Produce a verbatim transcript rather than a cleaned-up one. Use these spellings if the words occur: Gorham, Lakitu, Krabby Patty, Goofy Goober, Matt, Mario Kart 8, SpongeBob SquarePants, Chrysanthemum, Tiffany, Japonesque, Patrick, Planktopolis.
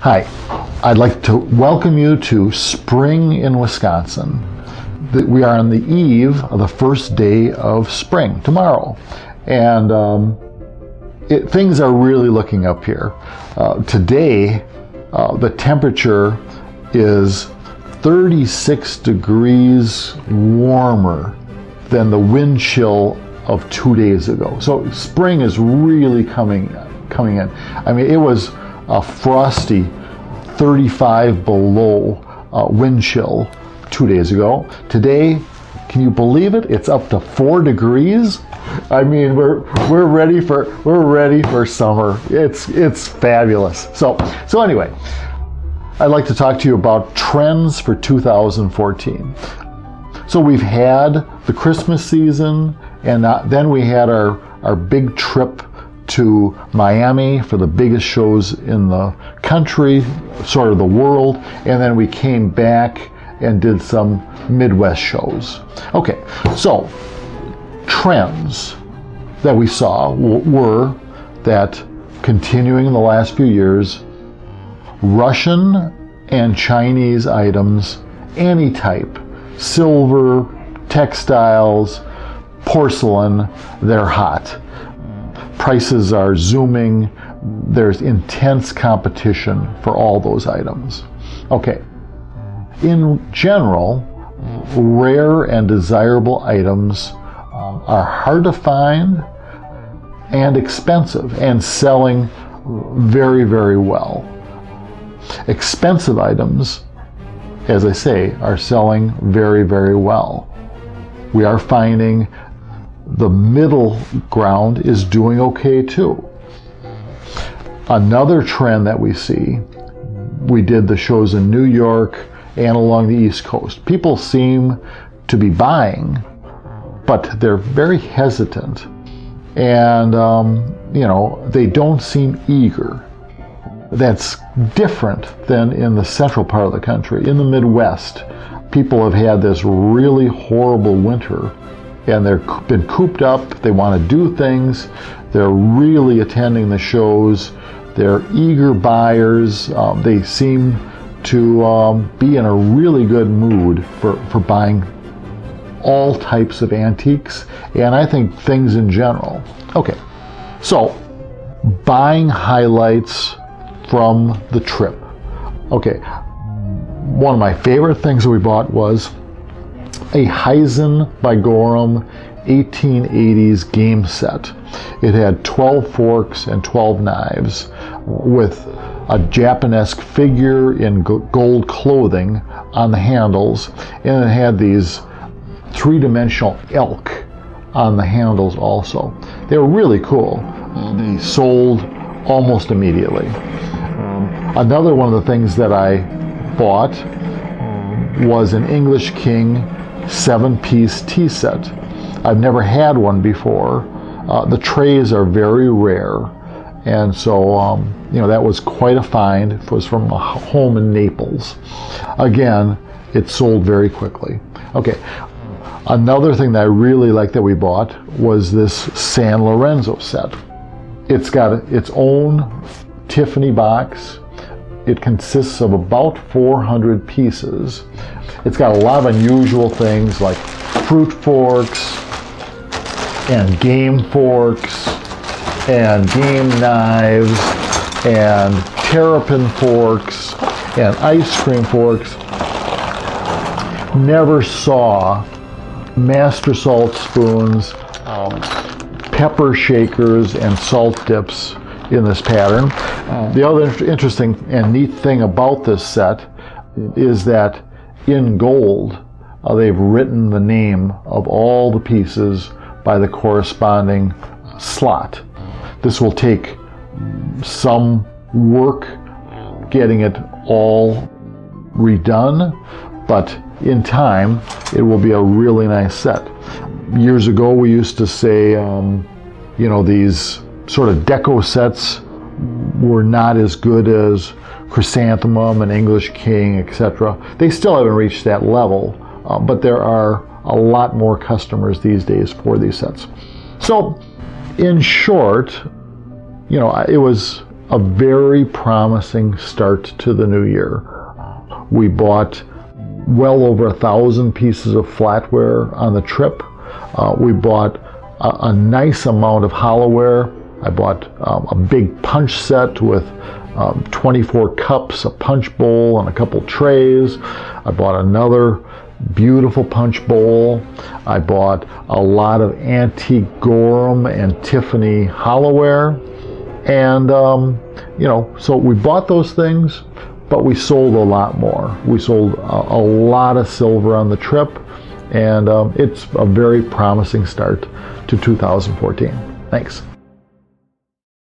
Hi, I'd like to welcome you to Spring in Wisconsin. We are on the eve of the first day of spring, tomorrow. And um, it, things are really looking up here. Uh, today, uh, the temperature is thirty-six degrees warmer than the wind chill of two days ago. So spring is really coming, coming in. I mean, it was a frosty thirty-five below uh, wind chill two days ago. Today, can you believe it? It's up to four degrees. I mean, we're we're ready for we're ready for summer. It's it's fabulous. So so anyway, I'd like to talk to you about trends for two thousand fourteen. So we've had the Christmas season, and uh, then we had our our big trip to Miami for the biggest shows in the country, sort of the world, and then we came back and did some Midwest shows. Okay, so trends that we saw were that, continuing in the last few years, Russian and Chinese items, any type, silver, textiles, porcelain, they're hot. Prices are zooming. There's intense competition for all those items. Okay. In general, rare and desirable items um, are hard to find and expensive and selling very, very well. Expensive items, as I say, are selling very, very well. We are finding the middle ground is doing okay too. Another trend that we see, we did the shows in New York and along the East Coast. People seem to be buying, but they're very hesitant. And, um, you know, they don't seem eager. That's different than in the central part of the country. In the Midwest, people have had this really horrible winter, and they've been cooped up. They want to do things. They're really attending the shows. They're eager buyers. Um, they seem to um, be in a really good mood for, for buying all types of antiques, and I think things in general. Okay, so buying highlights from the trip. Okay, one of my favorite things that we bought was a Heisen by Gorham eighteen eighties game set. It had twelve forks and twelve knives with a Japonesque figure in gold clothing on the handles, and it had these three-dimensional elk on the handles also. They were really cool. They sold almost immediately. Another one of the things that I bought was an English King seven-piece tea set. I've never had one before. Uh, the trays are very rare, and so um, you know, that was quite a find. It was from a home in Naples. Again, it sold very quickly. Okay, another thing that I really liked that we bought was this San Lorenzo set. It's got its own Tiffany box. It consists of about four hundred pieces. It's got a lot of unusual things like fruit forks and game forks and game knives and terrapin forks and ice cream forks. Never saw master salt spoons, um, pepper shakers, and salt dips in this pattern. The other interesting and neat thing about this set is that in gold, uh, they've written the name of all the pieces by the corresponding slot. This will take some work getting it all redone, but in time, it will be a really nice set. Years ago, we used to say, um, you know, these sort of deco sets were not as good as Chrysanthemum and English King, et cetera. They still haven't reached that level, uh, but there are a lot more customers these days for these sets. So, in short, you know, it was a very promising start to the new year. We bought well over a thousand pieces of flatware on the trip. Uh, we bought a, a nice amount of hollowware. I bought um, a big punch set with um, twenty-four cups, a punch bowl, and a couple trays. I bought another beautiful punch bowl. I bought a lot of antique Gorham and Tiffany hollowware. And, um, you know, so we bought those things, but we sold a lot more. We sold a, a lot of silver on the trip, and um, it's a very promising start to two thousand fourteen. Thanks.